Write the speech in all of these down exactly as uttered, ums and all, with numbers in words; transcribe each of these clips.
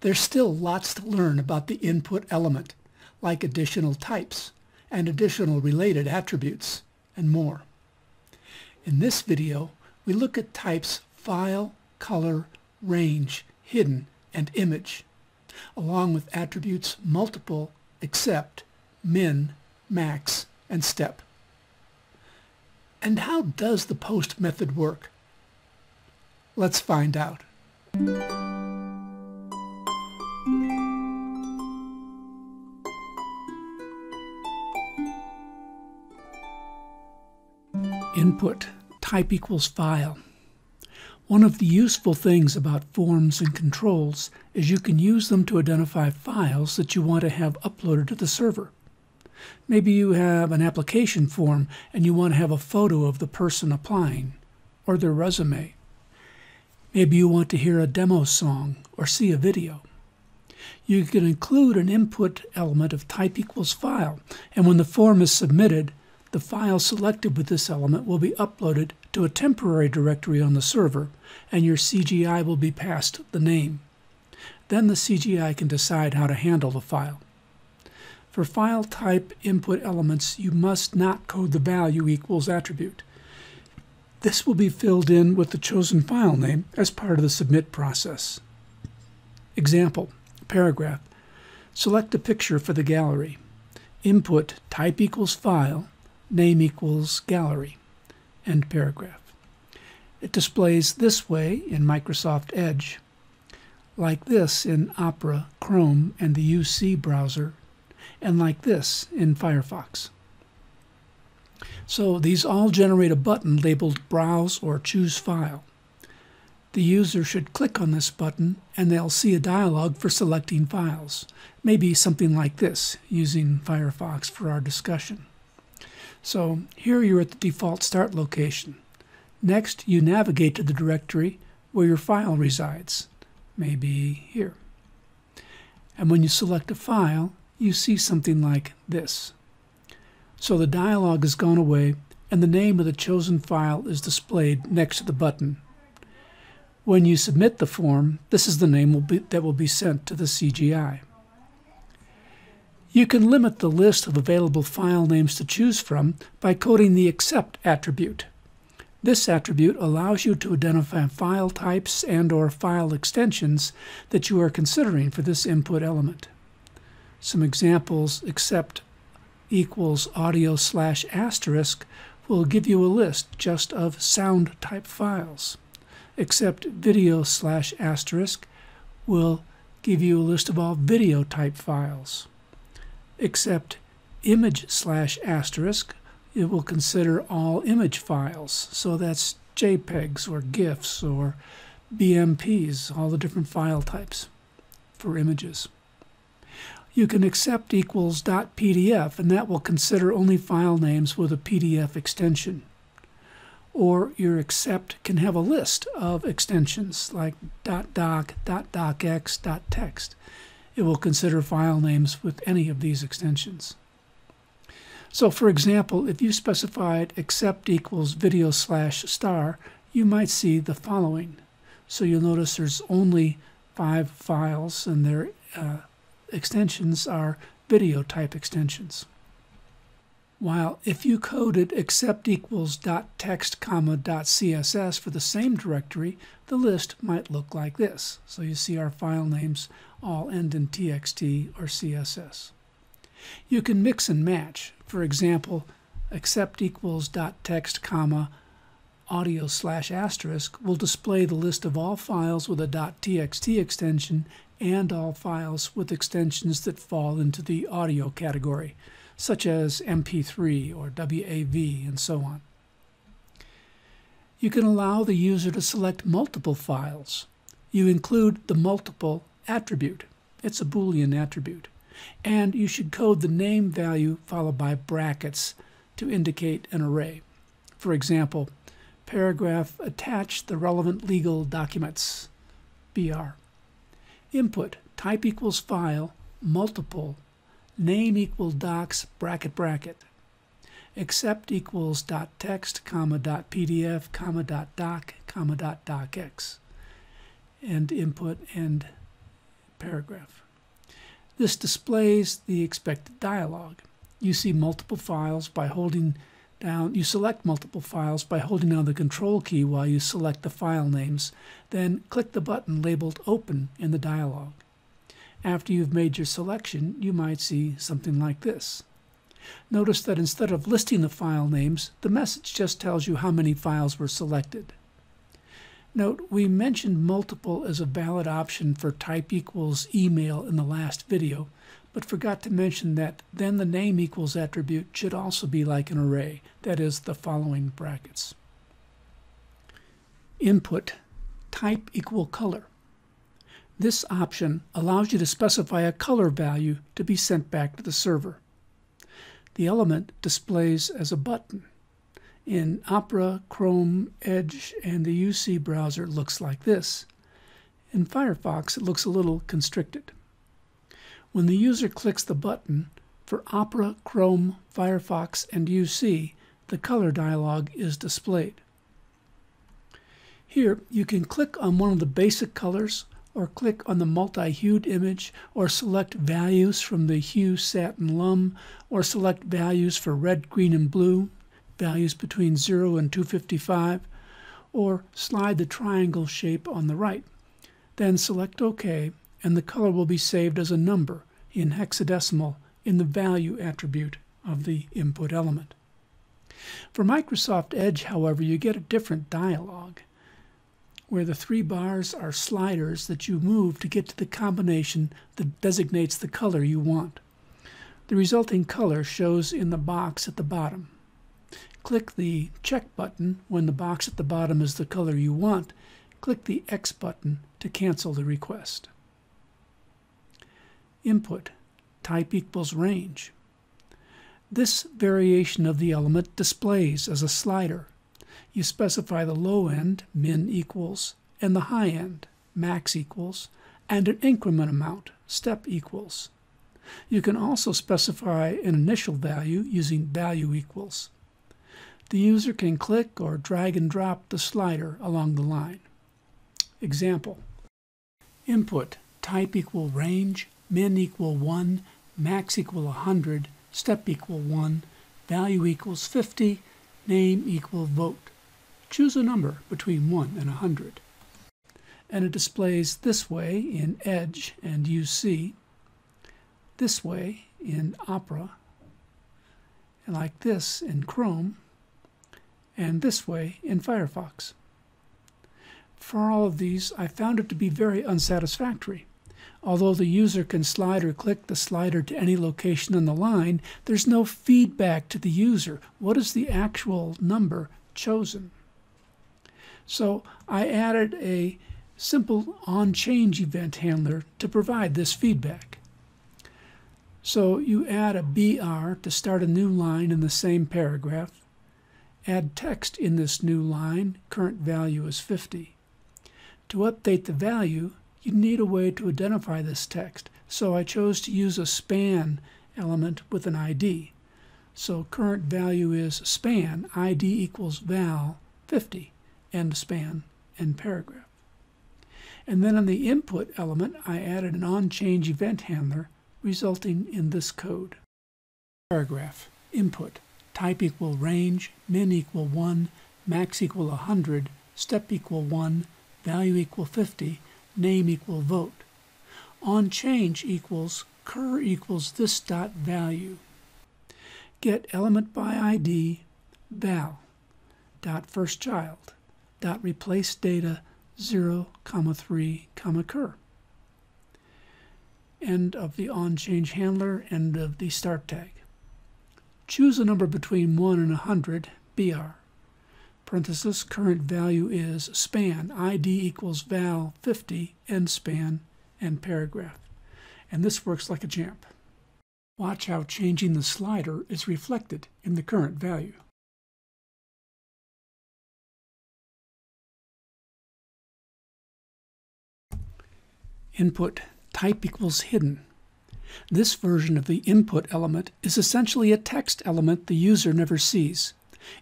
There's still lots to learn about the input element, like additional types and additional related attributes, and more. In this video, we look at types file, color, range, hidden, and image, along with attributes multiple, except, min, max, and step. And how does the POST method work? Let's find out. Input, type equals file. One of the useful things about forms and controls is you can use them to identify files that you want to have uploaded to the server. Maybe you have an application form and you want to have a photo of the person applying, or their resume. Maybe you want to hear a demo song or see a video. You can include an input element of type equals file, and when the form is submitted, the file selected with this element will be uploaded to a temporary directory on the server, and your C G I will be passed the name. Then the C G I can decide how to handle the file. For file type input elements, you must not code the value equals attribute. This will be filled in with the chosen file name as part of the submit process. Example, paragraph. Select a picture for the gallery. Input type equals file. Name equals gallery. End paragraph. It displays this way in Microsoft Edge, like this in Opera, Chrome, and the U C browser, and like this in Firefox. So these all generate a button labeled Browse or Choose File. The user should click on this button and they'll see a dialog for selecting files, maybe something like this, using Firefox for our discussion. So here you're at the default start location. Next, you navigate to the directory where your file resides, maybe here. And when you select a file, you see something like this. So the dialog has gone away, and the name of the chosen file is displayed next to the button. When you submit the form, this is the name will be, that will be sent to the C G I. You can limit the list of available file names to choose from by coding the except attribute. This attribute allows you to identify file types and or file extensions that you are considering for this input element. Some examples: except equals audio slash asterisk will give you a list just of sound type files. Except video slash asterisk will give you a list of all video type files. Except image slash asterisk, it will consider all image files. So that's JPEGs or GIFs or B M Ps, all the different file types for images. You can except equals dot P D F, and that will consider only file names with a P D F extension. Or your except can have a list of extensions like dot doc, dot docx, dot text. It will consider file names with any of these extensions. So for example, if you specified except equals video slash star, you might see the following. So you'll notice there's only five files, and their uh, extensions are video type extensions. While if you coded except equals dot text comma dot C S S for the same directory, the list might look like this. So you see our file names all end in T X T or C S S. You can mix and match. For example, except equals dot text comma audio slash asterisk will display the list of all files with a dot T X T extension and all files with extensions that fall into the audio category, such as M P three or W A V and so on. You can allow the user to select multiple files. You include the multiple attribute. It's a Boolean attribute. And you should code the name value followed by brackets to indicate an array. For example, paragraph attach the relevant legal documents, B R. Input type equals file, multiple, name equal docs, bracket, bracket. Except equals dot text, comma, dot P D F, comma, dot doc, comma, dot docx. And input and paragraph. This displays the expected dialog. You see multiple files by holding down, you select multiple files by holding down the control key while you select the file names, then click the button labeled Open in the dialog. After you've made your selection, you might see something like this. Notice that instead of listing the file names, the message just tells you how many files were selected. Note, we mentioned multiple as a valid option for type equals email in the last video, but forgot to mention that then the name equals attribute should also be like an array, that is, the following brackets. Input, type equal color. This option allows you to specify a color value to be sent back to the server. The element displays as a button. In Opera, Chrome, Edge, and the U C browser, it looks like this. In Firefox, it looks a little constricted. When the user clicks the button, for Opera, Chrome, Firefox, and U C, the color dialog is displayed. Here, you can click on one of the basic colors, or click on the multi-hued image, or select values from the hue, sat, and lum, or select values for red, green, and blue, values between zero and two fifty-five, or slide the triangle shape on the right. Then select OK, and the color will be saved as a number in hexadecimal in the value attribute of the input element. For Microsoft Edge, however, you get a different dialog, where the three bars are sliders that you move to get to the combination that designates the color you want. The resulting color shows in the box at the bottom. Click the check button when the box at the bottom is the color you want. Click the X button to cancel the request. Input, type equals range. This variation of the element displays as a slider. You specify the low end, min equals, and the high end, max equals, and an increment amount, step equals. You can also specify an initial value using value equals. The user can click or drag and drop the slider along the line. Example, input, type equal range, min equal one, max equal one hundred, step equal one, value equals fifty, name equal vote. Choose a number between one and one hundred. And it displays this way in Edge and U C, this way in Opera, and like this in Chrome, and this way in Firefox. For all of these, I found it to be very unsatisfactory. Although the user can slide or click the slider to any location on the line, there's no feedback to the user. What is the actual number chosen? So I added a simple on-change event handler to provide this feedback. So you add a B R to start a new line in the same paragraph. Add text in this new line, current value is fifty. To update the value, you need a way to identify this text, so I chose to use a span element with an I D. So current value is span, I D equals val, fifty, end span, end paragraph. And then on the input element, I added an on-change event handler, resulting in this code. Paragraph, input. Type equal range, min equal one, max equal one hundred, step equal one, value equal fifty, name equal vote. On change equals cur equals this dot value. Get element by I D, val, dot first child, dot replace data, zero, comma three, comma cur. End of the on change handler, end of the start tag. Choose a number between one and one hundred, B R. Parenthesis, current value is span, I D equals val, fifty, end span, end paragraph. And this works like a champ. Watch how changing the slider is reflected in the current value. Input, type equals hidden. This version of the input element is essentially a text element the user never sees.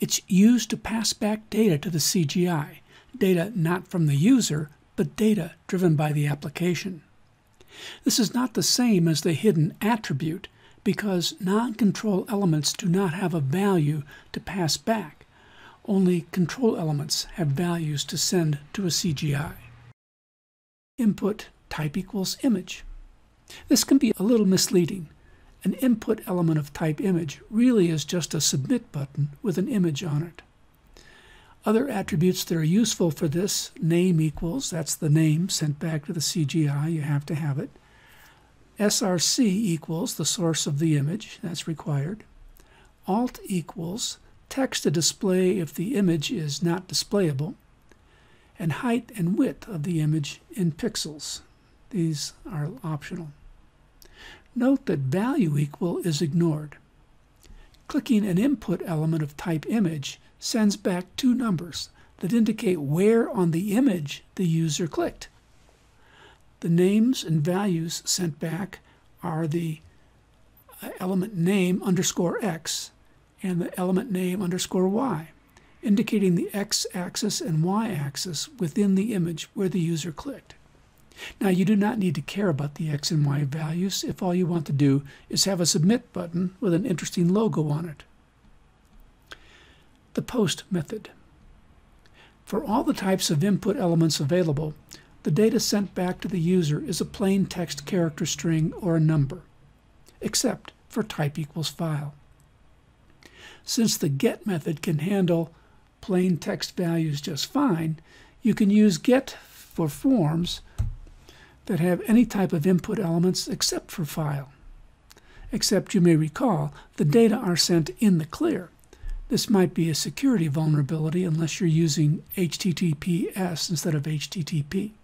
It's used to pass back data to the C G I, data not from the user, but data driven by the application. This is not the same as the hidden attribute, because non-control elements do not have a value to pass back. Only control elements have values to send to a C G I. Input type equals image. This can be a little misleading. An input element of type image really is just a submit button with an image on it. Other attributes that are useful for this, name equals, that's the name sent back to the C G I, you have to have it. S R C equals the source of the image, that's required. Alt equals text to display if the image is not displayable. And height and width of the image in pixels. These are optional. Note that value equal is ignored. Clicking an input element of type image sends back two numbers that indicate where on the image the user clicked. The names and values sent back are the element name underscore x and the element name underscore y, indicating the x-axis and y-axis within the image where the user clicked. Now, you do not need to care about the x and y values if all you want to do is have a submit button with an interesting logo on it. The POST method. For all the types of input elements available, the data sent back to the user is a plain text character string or a number, except for type equals file. Since the GET method can handle plain text values just fine, you can use GET for forms that have any type of input elements except for file. Except, you may recall, the data are sent in the clear. This might be a security vulnerability unless you're using H T T P S instead of H T T P.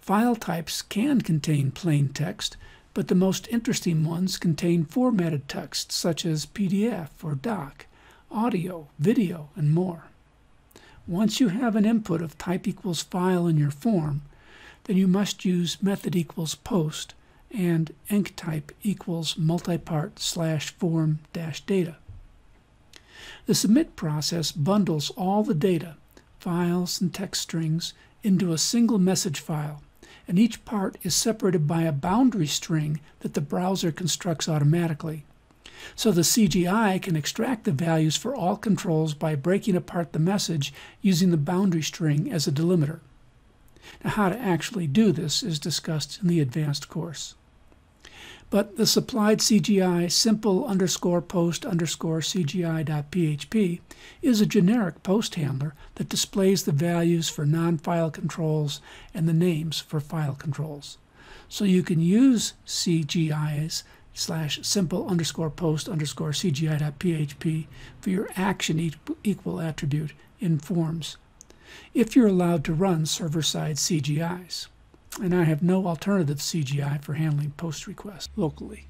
File types can contain plain text, but the most interesting ones contain formatted text such as P D F or doc, audio, video, and more. Once you have an input of type equals file in your form, then you must use method equals post and enctype equals multipart slash form dash data. The submit process bundles all the data, files and text strings, into a single message file, and each part is separated by a boundary string that the browser constructs automatically. So the C G I can extract the values for all controls by breaking apart the message using the boundary string as a delimiter. Now, how to actually do this is discussed in the advanced course. But the supplied C G I simple underscore post underscore C G I dot P H P is a generic post handler that displays the values for non-file controls and the names for file controls. So you can use C G Is slash simple underscore post underscore C G I dot P H P for your action equal attribute in forms, if you're allowed to run server-side C G Is. And I have no alternative C G I for handling POST requests locally.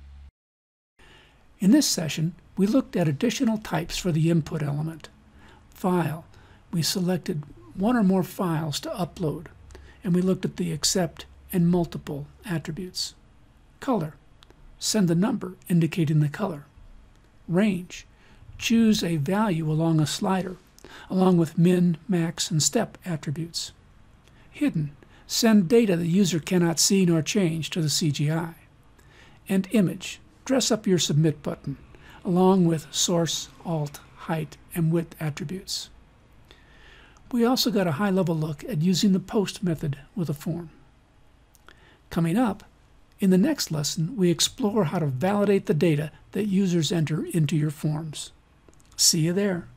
In this session, we looked at additional types for the input element. File. We selected one or more files to upload, and we looked at the accept and multiple attributes. Color. Send a number indicating the color. Range. Choose a value along a slider, along with min, max, and step attributes. Hidden. Send data the user cannot see nor change to the C G I. And image. Dress up your submit button, along with source, alt, height, and width attributes. We also got a high-level look at using the POST method with a form. Coming up, in the next lesson, we explore how to validate the data that users enter into your forms. See you there.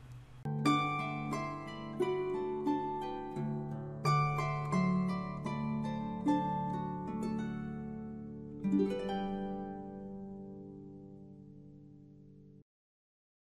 Thank you.